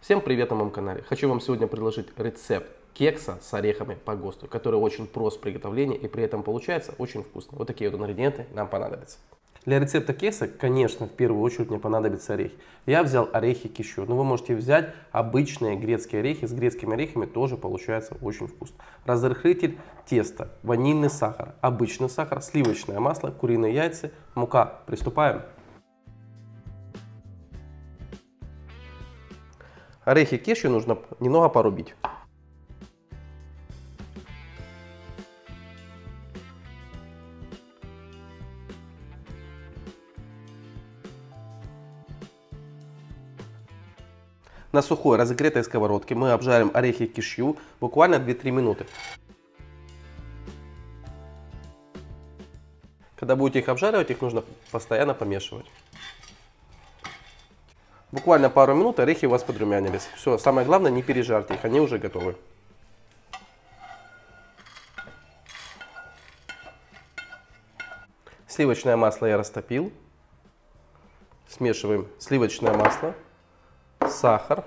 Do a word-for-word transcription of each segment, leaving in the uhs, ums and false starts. Всем привет на моем канале. Хочу вам сегодня предложить рецепт кекса с орехами по ГОСТу, который очень прост в приготовлении и при этом получается очень вкусно. Вот такие вот ингредиенты нам понадобятся. Для рецепта кекса, конечно, в первую очередь мне понадобятся орехи. Я взял орехи кишью, но вы можете взять обычные грецкие орехи. С грецкими орехами тоже получается очень вкусно. Разрыхлитель теста, ванильный сахар, обычный сахар, сливочное масло, куриные яйца, мука. Приступаем. Орехи кешью нужно немного порубить. На сухой разогретой сковородке мы обжарим орехи кешью буквально две-три минуты. Когда будете их обжаривать, их нужно постоянно помешивать. Буквально пару минут орехи у вас подрумянились. Все, самое главное, не пережарьте их, они уже готовы. Сливочное масло я растопил. Смешиваем сливочное масло, сахар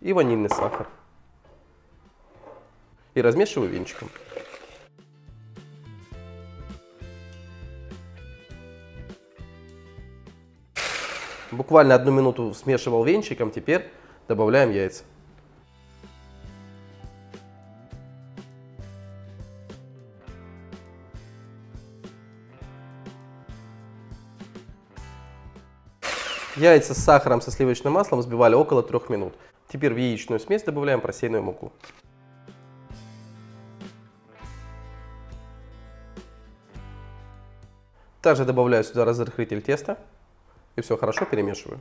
и ванильный сахар. И размешиваю венчиком. Буквально одну минуту смешивал венчиком, теперь добавляем яйца. Яйца с сахаром, со сливочным маслом взбивали около трех минут. Теперь в яичную смесь добавляем просеянную муку. Также добавляю сюда разрыхлитель теста и все хорошо перемешиваю.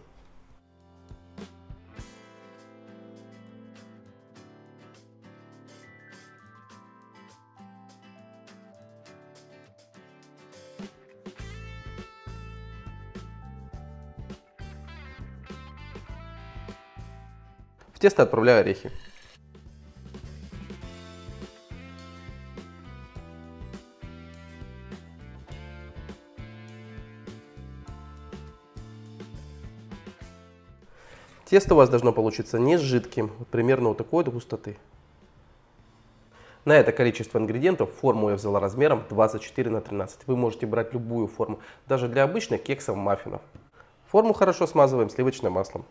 В тесто отправляю орехи. Тесто у вас должно получиться не жидким, примерно вот такой вот густоты. На это количество ингредиентов форму я взяла размером двадцать четыре на тринадцать. Вы можете брать любую форму, даже для обычных кексов, маффинов. Форму хорошо смазываем сливочным маслом.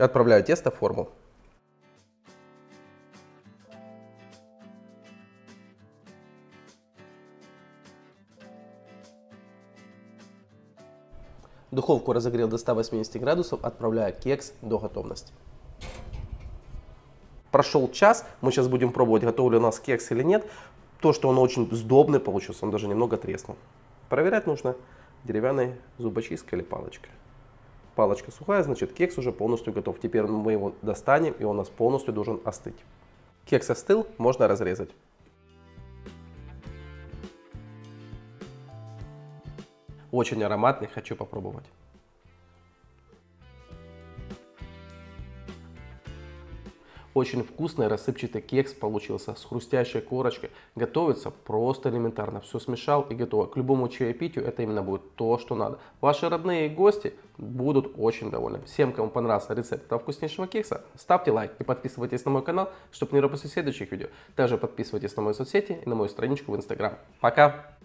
Отправляю тесто в форму. Духовку разогрел до ста восьмидесяти градусов, отправляю кекс до готовности. Прошел час, мы сейчас будем пробовать, готов ли у нас кекс или нет. То, что он очень сдобный получился, он даже немного треснул. Проверять нужно деревянной зубочисткой или палочкой. Палочка сухая, значит кекс уже полностью готов. Теперь мы его достанем, и он у нас полностью должен остыть. Кекс остыл, можно разрезать. Очень ароматный, хочу попробовать. Очень вкусный рассыпчатый кекс получился с хрустящей корочкой. Готовится просто элементарно. Все смешал и готово. К любому чаепитию это именно будет то, что надо. Ваши родные и гости будут очень довольны. Всем, кому понравился рецепт этого вкуснейшего кекса, ставьте лайк и подписывайтесь на мой канал, чтобы не пропустить следующих видео. Также подписывайтесь на мои соцсети и на мою страничку в Instagram. Пока!